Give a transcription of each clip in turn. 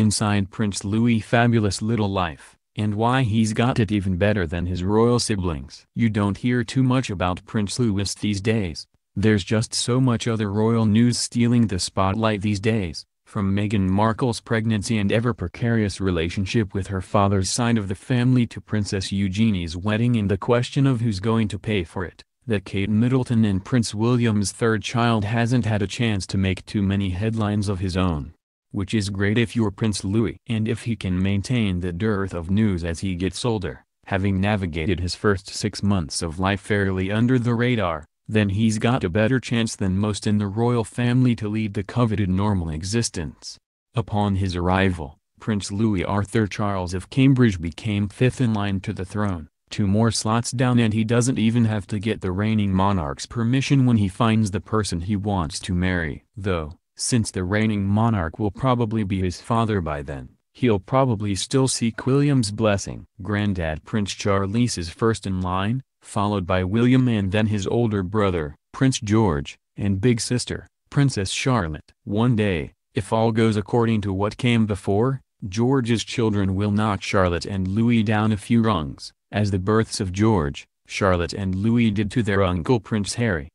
inside Prince Louis' fabulous little life, and why he's got it even better than his royal siblings. You don't hear too much about Prince Louis these days. There's just so much other royal news stealing the spotlight these days, from Meghan Markle's pregnancy and ever-precarious relationship with her father's side of the family to Princess Eugenie's wedding and the question of who's going to pay for it, that Kate Middleton and Prince William's third child hasn't had a chance to make too many headlines of his own. Which is great if you're Prince Louis. And if he can maintain the dearth of news as he gets older, having navigated his first 6 months of life fairly under the radar, then he's got a better chance than most in the royal family to lead the coveted normal existence. Upon his arrival, Prince Louis Arthur Charles of Cambridge became fifth in line to the throne, 2 more slots down, and he doesn't even have to get the reigning monarch's permission when he finds the person he wants to marry. Though, since the reigning monarch will probably be his father by then, he'll probably still seek William's blessing. Granddad Prince Charles is first in line, followed by William and then his older brother, Prince George, and big sister, Princess Charlotte. One day, if all goes according to what came before, George's children will knock Charlotte and Louis down a few rungs, as the births of George, Charlotte and Louis did to their uncle Prince Harry.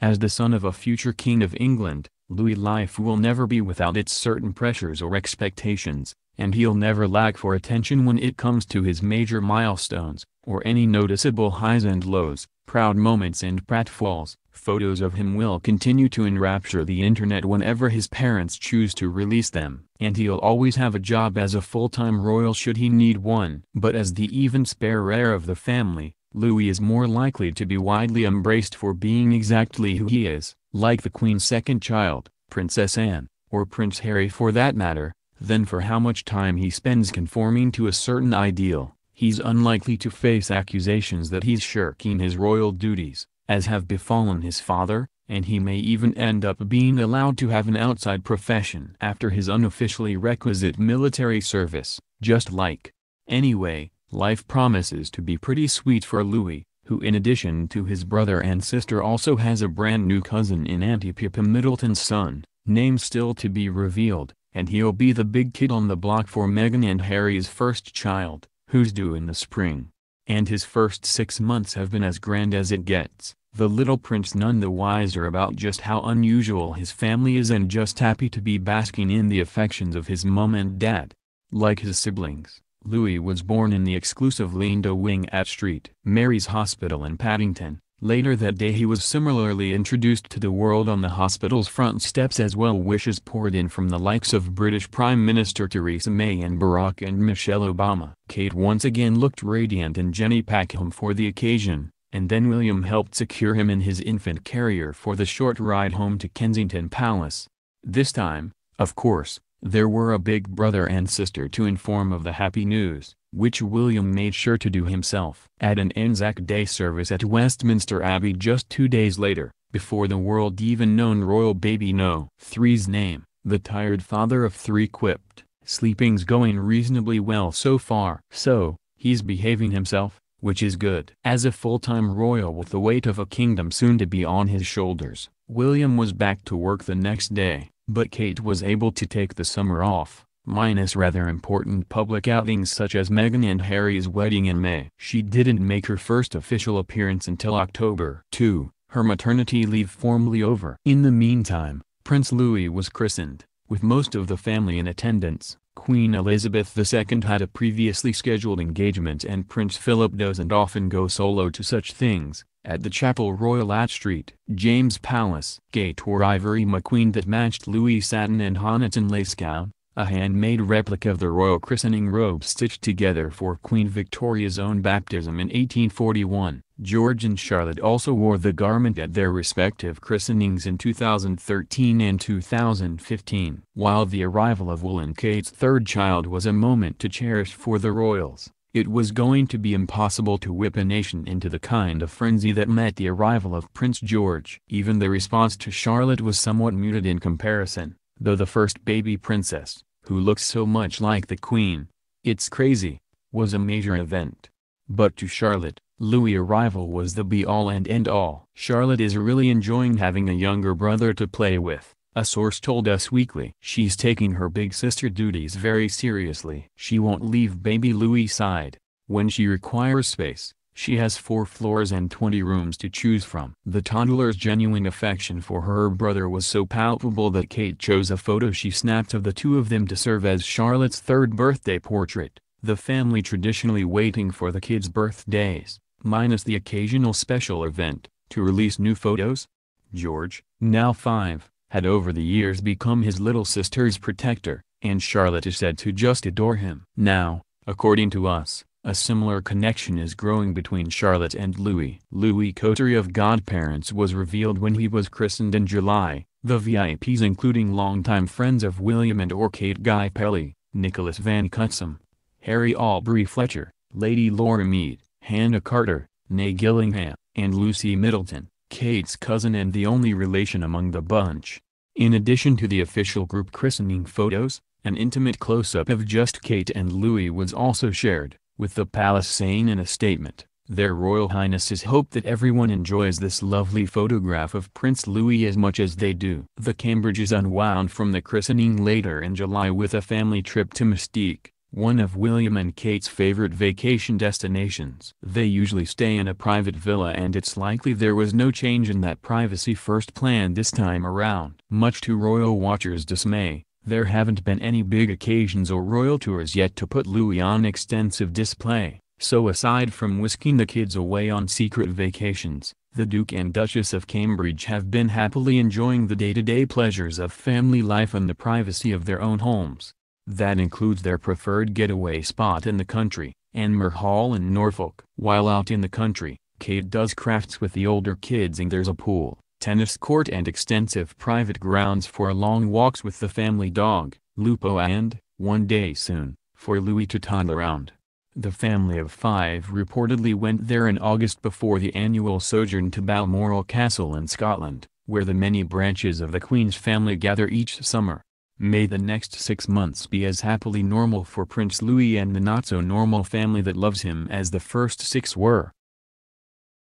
As the son of a future King of England, Louis' life will never be without its certain pressures or expectations, and he'll never lack for attention when it comes to his major milestones, or any noticeable highs and lows, proud moments and pratfalls. Photos of him will continue to enrapture the internet whenever his parents choose to release them. And he'll always have a job as a full-time royal should he need one. But as the even-spare heir of the family, Louis is more likely to be widely embraced for being exactly who he is, like the Queen's second child, Princess Anne, or Prince Harry for that matter, than for how much time he spends conforming to a certain ideal. He's unlikely to face accusations that he's shirking his royal duties, as have befallen his father, and he may even end up being allowed to have an outside profession after his unofficially requisite military service, just like. Anyway, life promises to be pretty sweet for Louis, who in addition to his brother and sister also has a brand new cousin in Auntie Pippa Middleton's son, name still to be revealed, and he'll be the big kid on the block for Meghan and Harry's first child, who's due in the spring. And his first 6 months have been as grand as it gets, the little prince none the wiser about just how unusual his family is and just happy to be basking in the affections of his mum and dad. Like his siblings, Louis was born in the exclusive Linda wing at St. Mary's Hospital in Paddington. Later that day he was similarly introduced to the world on the hospital's front steps as well wishes poured in from the likes of British Prime Minister Theresa May and Barack and Michelle Obama. Kate once again looked radiant in Jenny Packham for the occasion, and then William helped secure him in his infant carrier for the short ride home to Kensington Palace. This time, of course, there were a big brother and sister to inform of the happy news, which William made sure to do himself. At an Anzac Day service at Westminster Abbey just 2 days later, before the world even known royal baby No. 3's name, the tired father of 3 quipped, "Sleeping's going reasonably well so far. So, he's behaving himself, which is good." As a full-time royal with the weight of a kingdom soon to be on his shoulders, William was back to work the next day. But Kate was able to take the summer off, minus rather important public outings such as Meghan and Harry's wedding in May. She didn't make her first official appearance until October 2, her maternity leave formally over. In the meantime, Prince Louis was christened, with most of the family in attendance. Queen Elizabeth II had a previously scheduled engagement and Prince Philip doesn't often go solo to such things, at the Chapel Royal at St. James Palace. Kate wore ivory McQueen that matched Louis' satin and Honiton lace gown, a handmade replica of the royal christening robe stitched together for Queen Victoria's own baptism in 1841. George and Charlotte also wore the garment at their respective christenings in 2013 and 2015. While the arrival of Will and Kate's third child was a moment to cherish for the royals, it was going to be impossible to whip a nation into the kind of frenzy that met the arrival of Prince George. Even the response to Charlotte was somewhat muted in comparison, though the first baby princess, who looks so much like the Queen, it's crazy, was a major event. But to Charlotte, Louis' arrival was the be-all and end-all. Charlotte is really enjoying having a younger brother to play with, a source told Us Weekly. She's taking her big sister duties very seriously. She won't leave baby Louis' side. When she requires space, she has 4 floors and 20 rooms to choose from. The toddler's genuine affection for her brother was so palpable that Kate chose a photo she snapped of the two of them to serve as Charlotte's third birthday portrait, the family traditionally waiting for the kids' birthdays, minus the occasional special event, to release new photos. George, now 5, had over the years become his little sister's protector, and Charlotte is said to just adore him. Now, according to Us, a similar connection is growing between Charlotte and Louis. Louis' coterie of godparents was revealed when he was christened in July, the VIPs including longtime friends of William and or Kate Guy Pelly, Nicholas Van Cutssam, Harry Aubrey Fletcher, Lady Laura Mead, Hannah Carter, Nay Gillingham, and Lucy Middleton, Kate's cousin and the only relation among the bunch. In addition to the official group christening photos, an intimate close-up of just Kate and Louis was also shared, with the palace saying in a statement, "Their Royal Highnesses hope that everyone enjoys this lovely photograph of Prince Louis as much as they do." The Cambridges unwound from the christening later in July with a family trip to Mustique, one of William and Kate's favorite vacation destinations. They usually stay in a private villa, and it's likely there was no change in that privacy-first plan this time around. Much to royal watchers' dismay, there haven't been any big occasions or royal tours yet to put Louis on extensive display, so aside from whisking the kids away on secret vacations, the Duke and Duchess of Cambridge have been happily enjoying the day-to-day pleasures of family life in the privacy of their own homes. That includes their preferred getaway spot in the country, Anmer Hall in Norfolk. While out in the country, Kate does crafts with the older kids, and there's a pool, tennis court, and extensive private grounds for long walks with the family dog, Lupo, and, one day soon, for Louis to toddle around. The family of 5 reportedly went there in August before the annual sojourn to Balmoral Castle in Scotland, where the many branches of the Queen's family gather each summer. May the next 6 months be as happily normal for Prince Louis and the not-so-normal family that loves him as the first 6 were.